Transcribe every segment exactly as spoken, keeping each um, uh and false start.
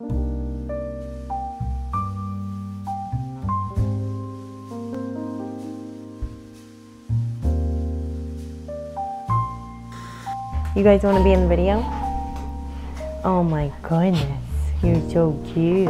You guys want to be in the video? Oh my goodness, you're so cute.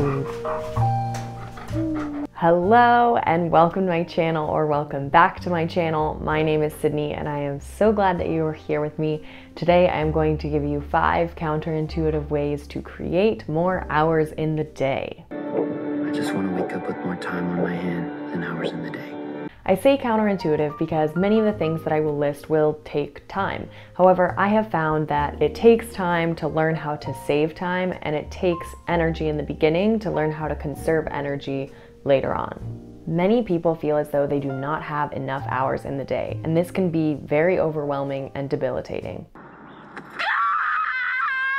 Hello and welcome to my channel, or welcome back to my channel. My name is Sydney and I am so glad that you are here with me. Today I am going to give you five counterintuitive ways to create more hours in the day. I just want to wake up with more time on my hand than hours in the day. I say counterintuitive because many of the things that I will list will take time. However, I have found that it takes time to learn how to save time, and it takes energy in the beginning to learn how to conserve energy later on. Many people feel as though they do not have enough hours in the day, and this can be very overwhelming and debilitating.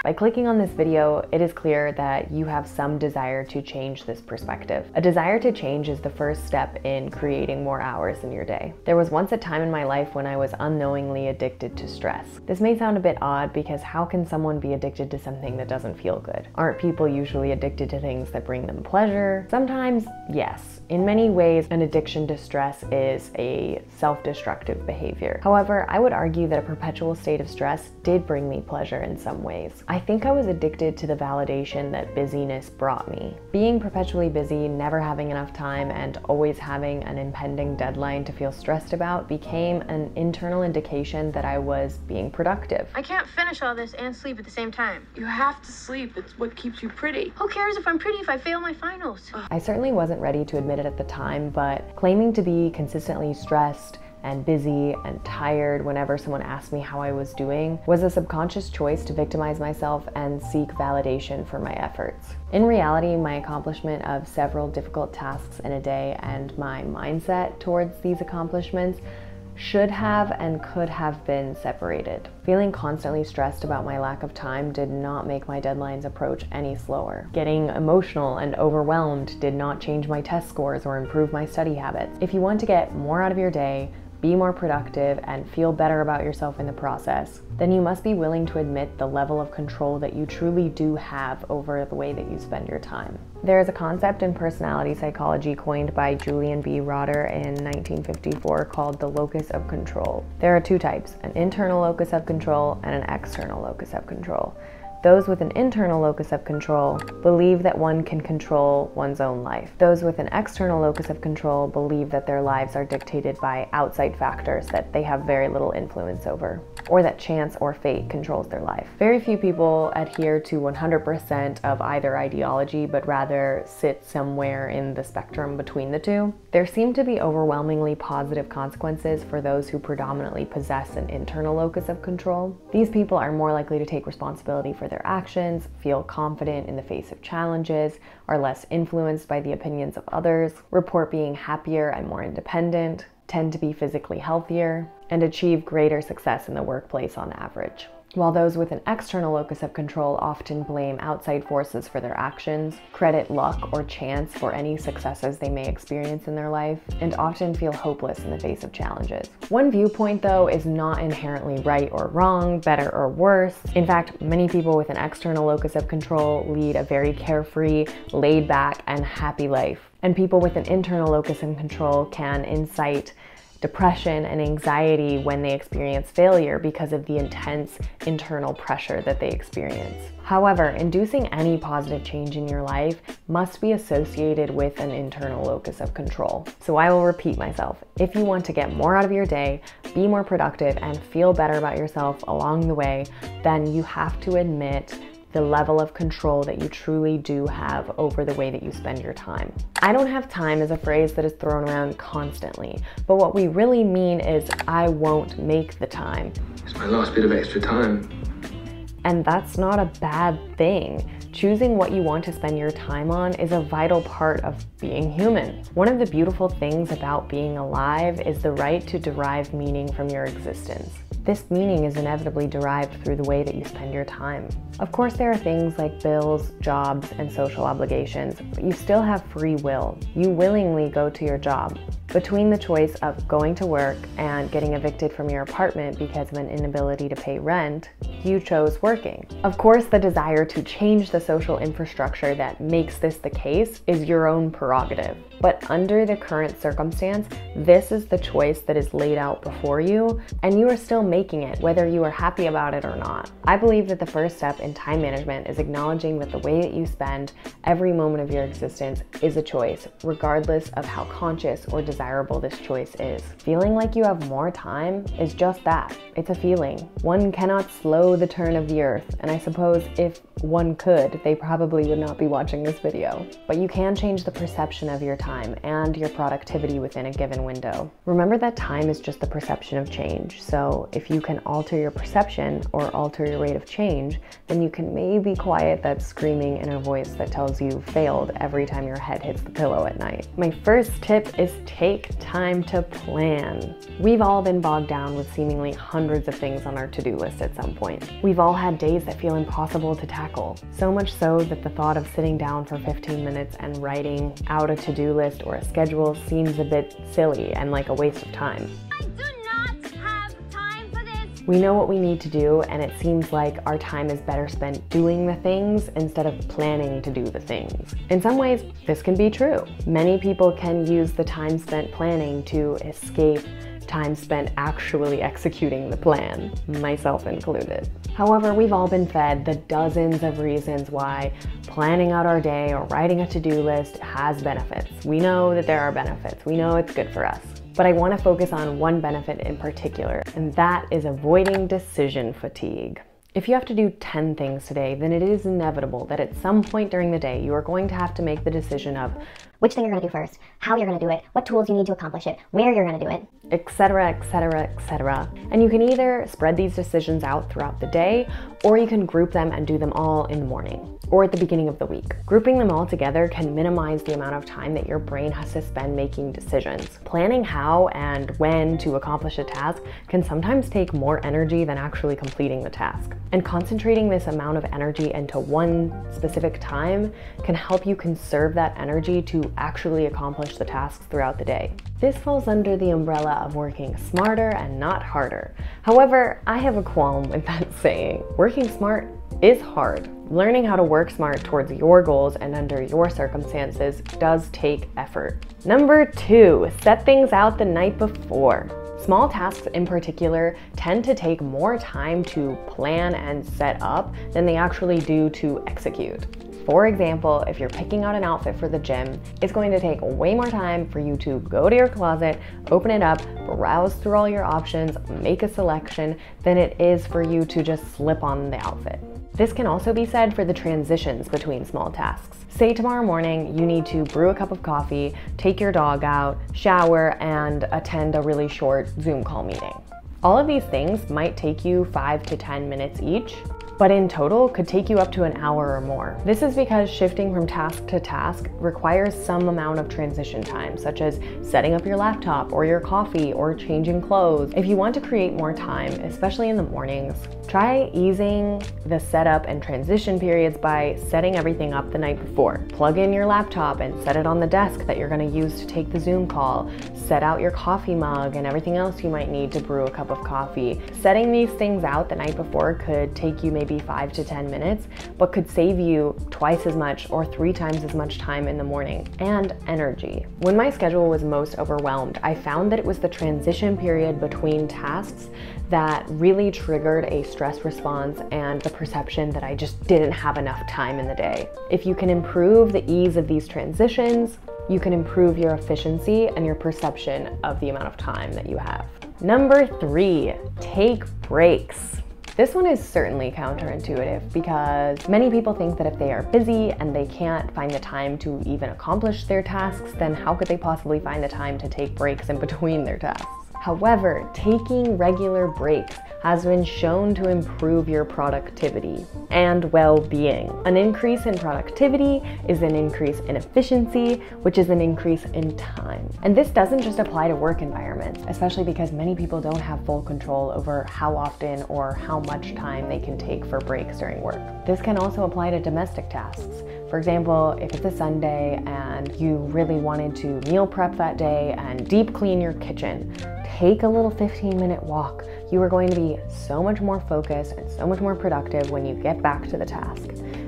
By clicking on this video, it is clear that you have some desire to change this perspective. A desire to change is the first step in creating more hours in your day. There was once a time in my life when I was unknowingly addicted to stress. This may sound a bit odd because how can someone be addicted to something that doesn't feel good? Aren't people usually addicted to things that bring them pleasure? Sometimes, yes. In many ways, an addiction to stress is a self-destructive behavior. However, I would argue that a perpetual state of stress did bring me pleasure in some ways. I think I was addicted to the validation that busyness brought me. Being perpetually busy, never having enough time, and always having an impending deadline to feel stressed about became an internal indication that I was being productive. I can't finish all this and sleep at the same time. You have to sleep. It's what keeps you pretty. Who cares if I'm pretty if I fail my finals? I certainly wasn't ready to admit it at the time, but claiming to be consistently stressed and busy and tired whenever someone asked me how I was doing was a subconscious choice to victimize myself and seek validation for my efforts. In reality, my accomplishment of several difficult tasks in a day and my mindset towards these accomplishments should have and could have been separated. Feeling constantly stressed about my lack of time did not make my deadlines approach any slower. Getting emotional and overwhelmed did not change my test scores or improve my study habits. If you want to get more out of your day, be more productive, and feel better about yourself in the process, then you must be willing to admit the level of control that you truly do have over the way that you spend your time. There is a concept in personality psychology coined by Julian B. Rotter in nineteen fifty-four called the locus of control. There are two types, an internal locus of control and an external locus of control. Those with an internal locus of control believe that one can control one's own life. Those with an external locus of control believe that their lives are dictated by outside factors that they have very little influence over, or that chance or fate controls their life. Very few people adhere to one hundred percent of either ideology, but rather sit somewhere in the spectrum between the two. There seem to be overwhelmingly positive consequences for those who predominantly possess an internal locus of control. These people are more likely to take responsibility for their actions, feel confident in the face of challenges, are less influenced by the opinions of others, report being happier and more independent, tend to be physically healthier, and achieve greater success in the workplace on average. While those with an external locus of control often blame outside forces for their actions, credit luck or chance for any successes they may experience in their life, and often feel hopeless in the face of challenges. One viewpoint, though, is not inherently right or wrong, better or worse. In fact, many people with an external locus of control lead a very carefree, laid-back, and happy life. And people with an internal locus of control can incite depression and anxiety when they experience failure because of the intense internal pressure that they experience. However, inducing any positive change in your life must be associated with an internal locus of control. So I will repeat myself. If you want to get more out of your day, be more productive, and feel better about yourself along the way, then you have to admit the level of control that you truly do have over the way that you spend your time. I don't have time is a phrase that is thrown around constantly, but what we really mean is I won't make the time. It's my last bit of extra time. And that's not a bad thing. Choosing what you want to spend your time on is a vital part of being human. One of the beautiful things about being alive is the right to derive meaning from your existence. This meaning is inevitably derived through the way that you spend your time. Of course, there are things like bills, jobs, and social obligations, but you still have free will. You willingly go to your job. Between the choice of going to work and getting evicted from your apartment because of an inability to pay rent, you chose working. Of course, the desire to change the social infrastructure that makes this the case is your own prerogative. But under the current circumstance, this is the choice that is laid out before you, and you are still making it, whether you are happy about it or not. I believe that the first step in time management is acknowledging that the way that you spend every moment of your existence is a choice, regardless of how conscious or desirable desirable this choice is. Feeling like you have more time is just that. It's a feeling. One cannot slow the turn of the earth, and I suppose if one could, they probably would not be watching this video. But you can change the perception of your time and your productivity within a given window. Remember that time is just the perception of change, so if you can alter your perception or alter your rate of change, then you can maybe quiet that screaming inner voice that tells you failed every time your head hits the pillow at night. My first tip is take Take time to plan. We've all been bogged down with seemingly hundreds of things on our to-do list at some point. We've all had days that feel impossible to tackle, so much so that the thought of sitting down for fifteen minutes and writing out a to-do list or a schedule seems a bit silly and like a waste of time. We know what we need to do, and it seems like our time is better spent doing the things instead of planning to do the things. In some ways, this can be true. Many people can use the time spent planning to escape time spent actually executing the plan, myself included. However, we've all been fed the dozens of reasons why planning out our day or writing a to-do list has benefits. We know that there are benefits. We know it's good for us. But I want to focus on one benefit in particular, and that is avoiding decision fatigue. If you have to do ten things today, then it is inevitable that at some point during the day, you are going to have to make the decision of which thing you're going to do first, how you're going to do it, what tools you need to accomplish it, where you're going to do it, et cetera, et cetera, et cetera. And you can either spread these decisions out throughout the day, or you can group them and do them all in the morning or at the beginning of the week. Grouping them all together can minimize the amount of time that your brain has to spend making decisions. Planning how and when to accomplish a task can sometimes take more energy than actually completing the task. And concentrating this amount of energy into one specific time can help you conserve that energy to actually accomplish the tasks throughout the day. This falls under the umbrella of working smarter and not harder. However, I have a qualm with that saying. Working smart is hard. Learning how to work smart towards your goals and under your circumstances does take effort. Number two, set things out the night before. Small tasks in particular tend to take more time to plan and set up than they actually do to execute. For example, if you're picking out an outfit for the gym, it's going to take way more time for you to go to your closet, open it up, browse through all your options, make a selection, than it is for you to just slip on the outfit. This can also be said for the transitions between small tasks. Say tomorrow morning you need to brew a cup of coffee, take your dog out, shower, and attend a really short Zoom call meeting. All of these things might take you five to ten minutes each, but in total could take you up to an hour or more. This is because shifting from task to task requires some amount of transition time, such as setting up your laptop or your coffee or changing clothes. If you want to create more time, especially in the mornings, try easing the setup and transition periods by setting everything up the night before. Plug in your laptop and set it on the desk that you're going to use to take the Zoom call. Set out your coffee mug and everything else you might need to brew a cup of coffee. Setting these things out the night before could take you maybe five to ten minutes, but could save you twice as much or three times as much time in the morning and energy. When my schedule was most overwhelmed, I found that it was the transition period between tasks that really triggered a stress response and the perception that I just didn't have enough time in the day. If you can improve the ease of these transitions, you can improve your efficiency and your perception of the amount of time that you have. Number three, take breaks. This one is certainly counterintuitive because many people think that if they are busy and they can't find the time to even accomplish their tasks, then how could they possibly find the time to take breaks in between their tasks? However, taking regular breaks has been shown to improve your productivity and well-being. An increase in productivity is an increase in efficiency, which is an increase in time. And this doesn't just apply to work environments, especially because many people don't have full control over how often or how much time they can take for breaks during work. This can also apply to domestic tasks. For example, if it's a Sunday and you really wanted to meal prep that day and deep clean your kitchen, take a little fifteen minute walk. You are going to be so much more focused and so much more productive when you get back to the task.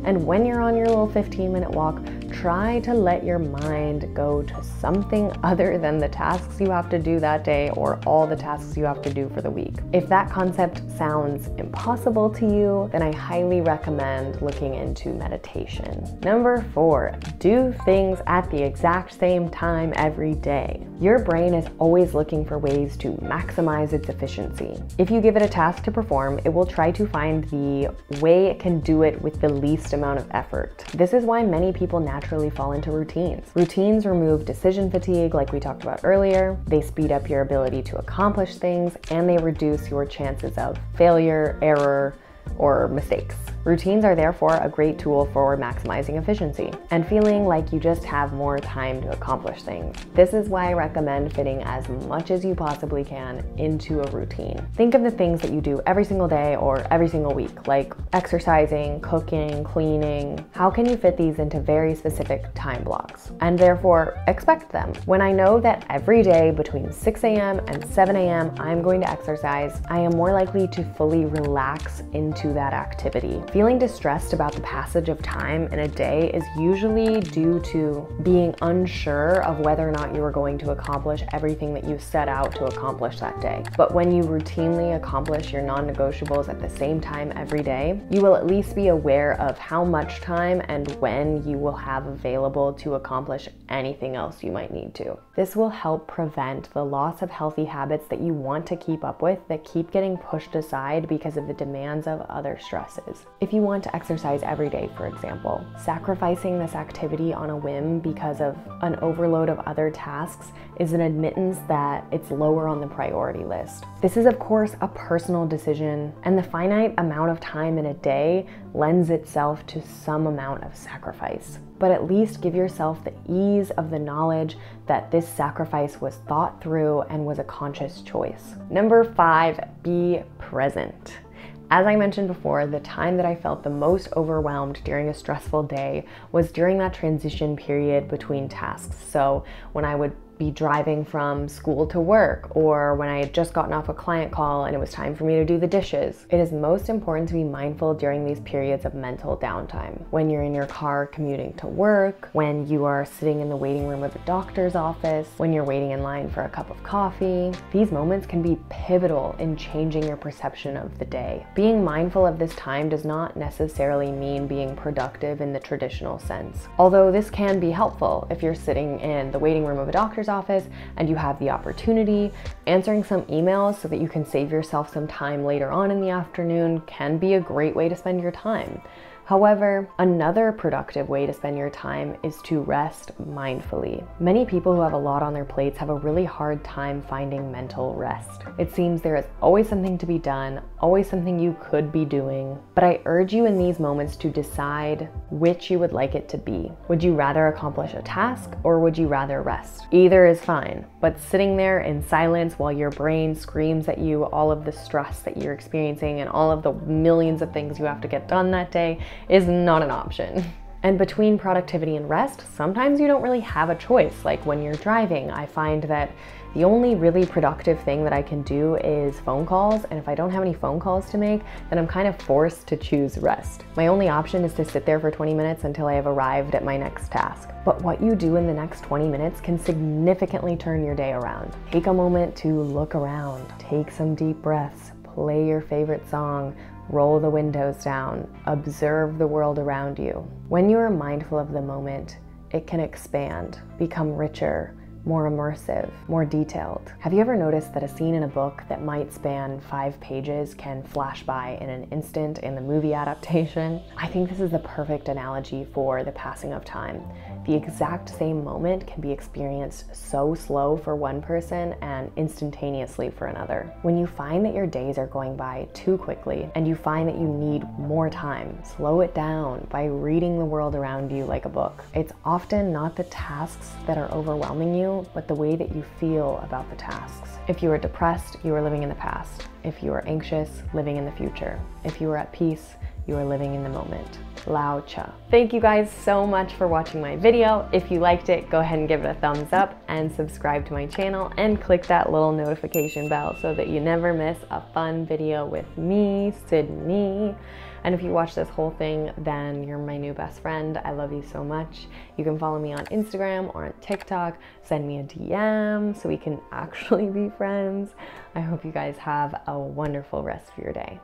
And when you're on your little fifteen minute walk, try to let your mind go to something other than the tasks you have to do that day or all the tasks you have to do for the week. If that concept sounds impossible to you, then I highly recommend looking into meditation. Number four, do things at the exact same time every day. Your brain is always looking for ways to maximize its efficiency. If you give it a task to perform, it will try to find the way it can do it with the least amount of effort. This is why many people naturally fall into routines. Routines remove decision fatigue, like we talked about earlier. They speed up your ability to accomplish things, and they reduce your chances of failure, error, or mistakes. Routines are therefore a great tool for maximizing efficiency and feeling like you just have more time to accomplish things. This is why I recommend fitting as much as you possibly can into a routine. Think of the things that you do every single day or every single week, like exercising, cooking, cleaning. How can you fit these into very specific time blocks and therefore expect them? When I know that every day between six a m and seven a m I'm going to exercise, I am more likely to fully relax into that activity. Feeling distressed about the passage of time in a day is usually due to being unsure of whether or not you are going to accomplish everything that you set out to accomplish that day. But when you routinely accomplish your non-negotiables at the same time every day, you will at least be aware of how much time and when you will have available to accomplish anything else you might need to. This will help prevent the loss of healthy habits that you want to keep up with that keep getting pushed aside because of the demands of other stresses. If you want to exercise every day, for example, sacrificing this activity on a whim because of an overload of other tasks is an admittance that it's lower on the priority list. This is, of course, a personal decision, and the finite amount of time in a day lends itself to some amount of sacrifice. But at least give yourself the ease of the knowledge that this sacrifice was thought through and was a conscious choice. Number five, be present. As I mentioned before, the time that I felt the most overwhelmed during a stressful day was during that transition period between tasks. So when I would be driving from school to work, or when I had just gotten off a client call and it was time for me to do the dishes. It is most important to be mindful during these periods of mental downtime. When you're in your car commuting to work, when you are sitting in the waiting room of a doctor's office, when you're waiting in line for a cup of coffee, these moments can be pivotal in changing your perception of the day. Being mindful of this time does not necessarily mean being productive in the traditional sense, although this can be helpful if you're sitting in the waiting room of a doctor's office and you have the opportunity. Answering some emails so that you can save yourself some time later on in the afternoon can be a great way to spend your time. However, another productive way to spend your time is to rest mindfully. Many people who have a lot on their plates have a really hard time finding mental rest. It seems there is always something to be done, always something you could be doing. But I urge you in these moments to decide which you would like it to be. Would you rather accomplish a task or would you rather rest? Either is fine, but sitting there in silence while your brain screams at you all of the stress that you're experiencing and all of the millions of things you have to get done that day is not an option. And between productivity and rest, sometimes you don't really have a choice. Like when you're driving, I find that the only really productive thing that I can do is phone calls, and if I don't have any phone calls to make, then I'm kind of forced to choose rest. My only option is to sit there for twenty minutes until I have arrived at my next task. But what you do in the next twenty minutes can significantly turn your day around. Take a moment to look around, take some deep breaths, play your favorite song, roll the windows down, observe the world around you. When you are mindful of the moment, it can expand, become richer, more immersive, more detailed. Have you ever noticed that a scene in a book that might span five pages can flash by in an instant in the movie adaptation? I think this is the perfect analogy for the passing of time. The exact same moment can be experienced so slow for one person and instantaneously for another. When you find that your days are going by too quickly and you find that you need more time, slow it down by reading the world around you like a book. It's often not the tasks that are overwhelming you, but the way that you feel about the tasks. If you are depressed, you are living in the past. If you are anxious, living in the future. If you are at peace, you are living in the moment. Lao Cha. Thank you guys so much for watching my video. If you liked it, go ahead and give it a thumbs up and subscribe to my channel and click that little notification bell so that you never miss a fun video with me, Sydney. And if you watch this whole thing, then you're my new best friend. I love you so much. You can follow me on Instagram or on TikTok. Send me a D M so we can actually be friends. I hope you guys have a wonderful rest of your day.